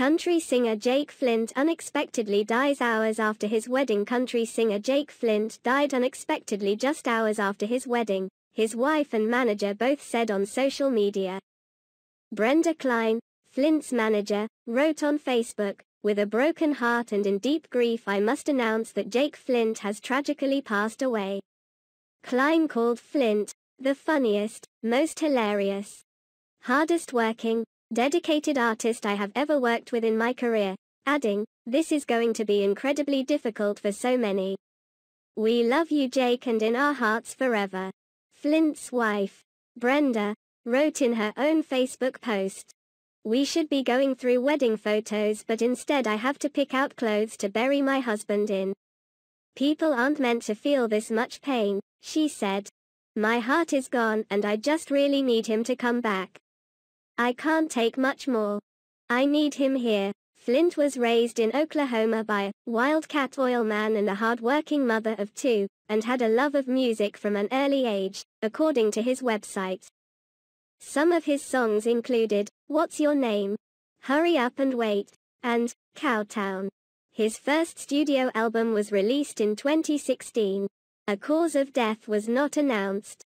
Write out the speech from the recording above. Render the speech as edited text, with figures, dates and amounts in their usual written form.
Country singer Jake Flint unexpectedly dies hours after his wedding. Country singer Jake Flint died unexpectedly just hours after his wedding, his wife and manager both said on social media. Brenda Klein, Flint's manager, wrote on Facebook, "With a broken heart and in deep grief, I must announce that Jake Flint has tragically passed away." Klein called Flint the funniest, most hilarious, hardest working, dedicated artist I have ever worked with in my career, adding, "This is going to be incredibly difficult for so many. We love you, Jake, and in our hearts forever." Flint's wife, Brenda, wrote in her own Facebook post, "We should be going through wedding photos, but instead I have to pick out clothes to bury my husband in. People aren't meant to feel this much pain," she said. "My heart is gone and I just really need him to come back. I can't take much more. I need him here." Flint was raised in Oklahoma by a wildcat oil man and a hard-working mother of two, and had a love of music from an early age, according to his website. Some of his songs included "What's Your Name?", "Hurry Up and Wait," and "Cowtown." His first studio album was released in 2016. A cause of death was not announced.